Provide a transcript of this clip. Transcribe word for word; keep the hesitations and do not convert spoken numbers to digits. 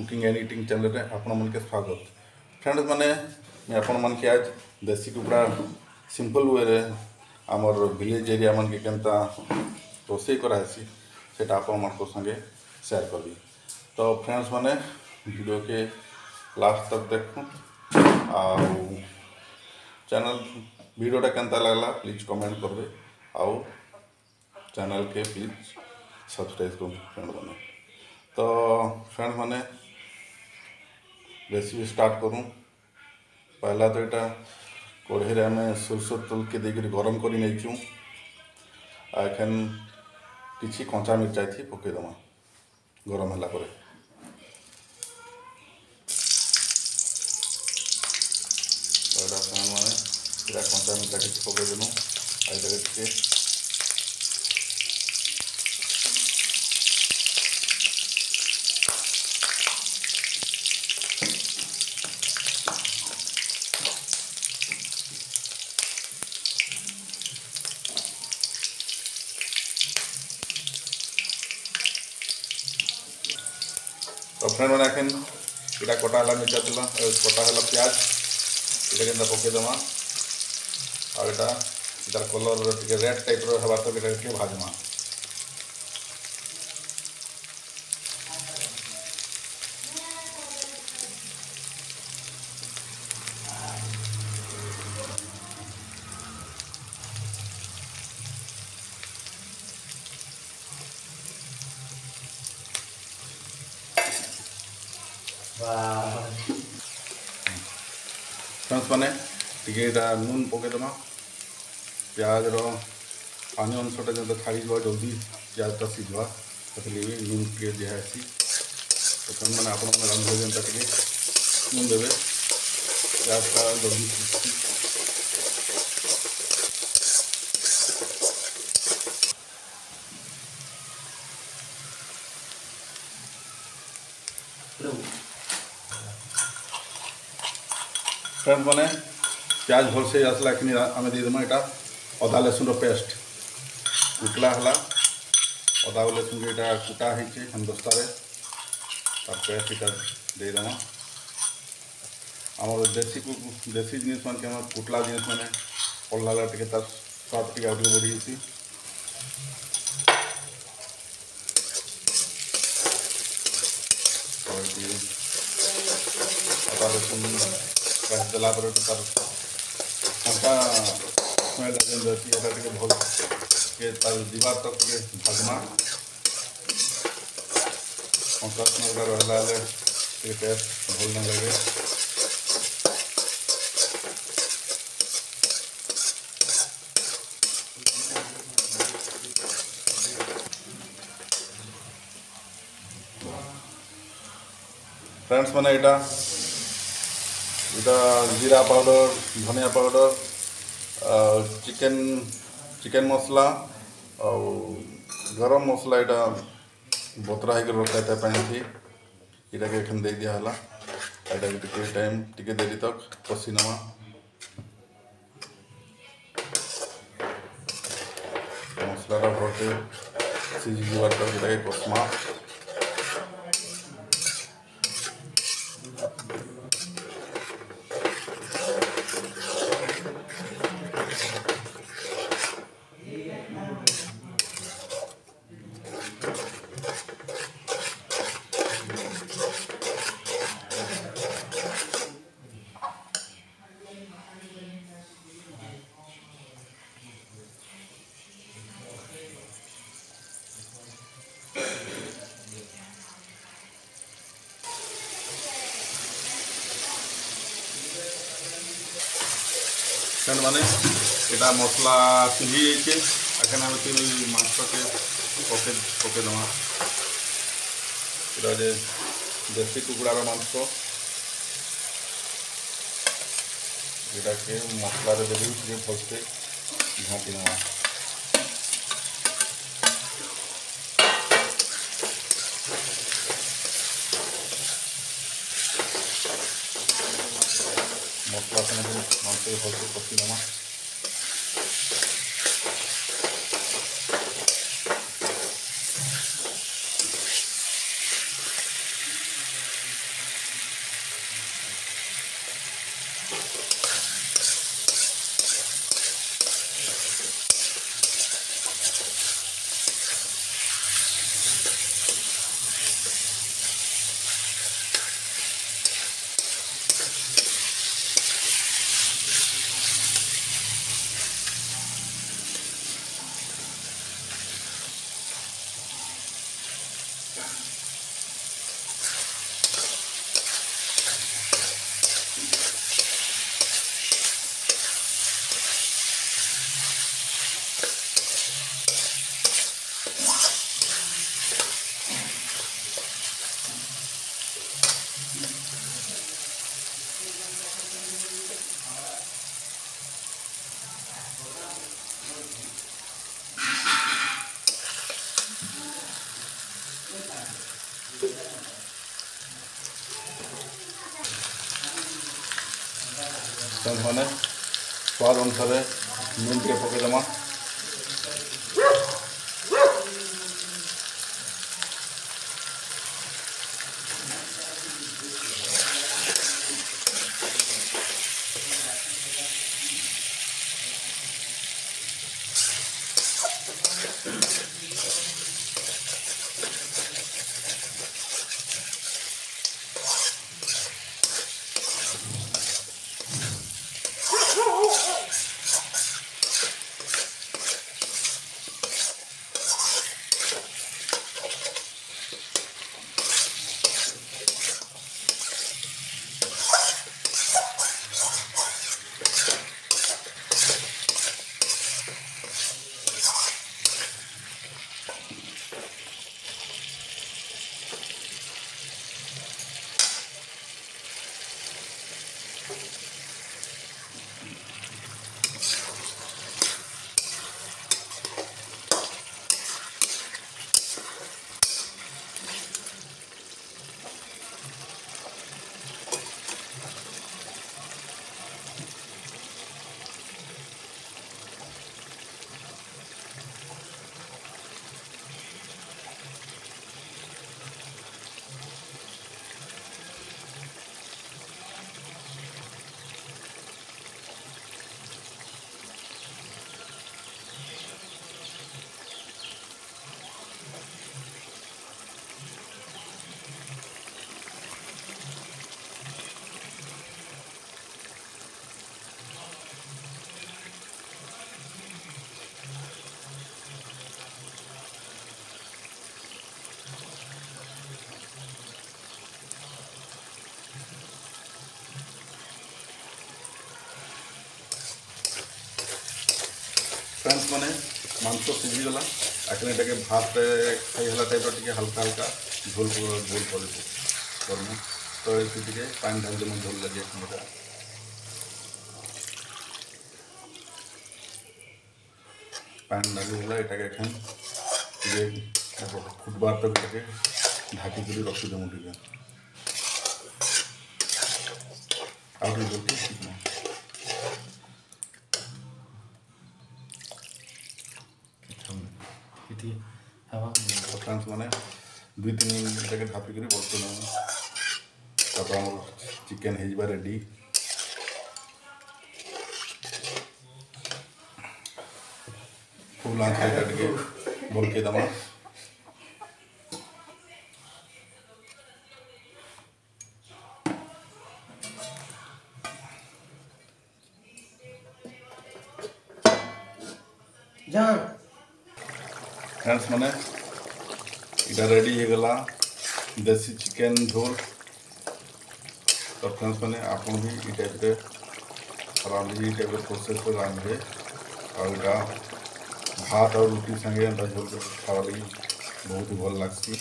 Cooking and eating channel रे आपन मन के स्वागत। फ्रेंड्स माने मैं आपन मन के आज देसी कुकड़ा सिंपल वे रे हमर विलेज एरिया मन के केनता रोसे करासी सेटा आपन मन को संगे शेयर करबी। तो फ्रेंड्स माने वीडियो के लास्ट तक देखू आ चैनल वीडियो रे केनता लागला प्लीज कमेंट करबे आ चैनल के प्लीज सब्सक्राइब करूँ फ्रेंड मैंने। तो फ्रेंड मैंने रेसिपी स्टार्ट करूँ। पहला तो यहाँ कढ़ई आम सोरसो तेल के देकर गरम कर एखन किसी कंचा मिर्चाई थी पकईदमा गरम है फ्रेंड मैंने कंचा मिर्चा किसी पकईदेलु आगे तो फ्रेंड मैंने एखन यहाँ कटा है मिर्चा थी कटा है प्याज ये पकईदमा आटा कलर रेड टाइप रहा तो भाजमा फ्रेंड्स मैंने टे नून पकईदमा प्याज पानी अंशटा जो छाड़ी जल्दी प्याजा सीधवा भी नून टे दिहासी। तो फ्रेंड मैंने आप रंधता टे नून देवे प्याजा जल्दी फ्रेंड्स मैंने प्याज भल से आसला कि आम देदेमा यहाँ अदा लसुन पेस्ट कुटला है अदा लसुन यहाँ कुटा होता है पेस्ट यहाँ देदेमा आम देसी देसी जिनिस मानक कुटला जिनिस मैंने पल्ला टे तार स्वाद टे बढ़ी अदा लसुन पेस्ट देला पर तार कंटा स्मेल रहती है टे भल के तार दीवार तक भाजमा कंटा स्मेल रहा टेस्ट भल ना लगे। फ्रेंड्स मैंने यहाँ इधर जीरा पाउडर धनिया पाउडर चिकन चिकन मसला और गरम मसला यहाँ बतरा होकर रखा था पैन थी इटा के एखन दे दिया हला इटा के टाइम टिके देरी तक कषि नमा। मसला भरते सीझी जीवार तक इटा के कसमा फ्रेंड मैंने यहाँ मसला चुली एखन आम मांस के पके पकईदमा ये देसी कुकड़ार मांस यहाँ के मसला देवी फसते झाँपी दमा मसला से मांस हल्के कषि दमा मैंने स्वाद अनुसार नून टे पकईदेमा फ्रेंड्स मैंने मांस सीझीगला आखिर भात खाईला टाइप हल्का हल्का झोल झोल करूँ तो ये पानी ढाल झोल लगे पानी डाली फुटबार तक ढाकी रखीदेम टे फ्रेंड्स मैंने दुई तीन मिनट ढापी कर बर्तन चिकेन हो रेडी फूल आँच बल्कईदेमा फ्रेंड्स मैंने इटा रेडी हो गला देसी चिकेन झोल। तो फ्रेंड्स मैंने आपन भी ये टाइप रांधि टाइप प्रोसेस रांधे और भात और रोटी संगे झोल खावा बहुत भल लगसी।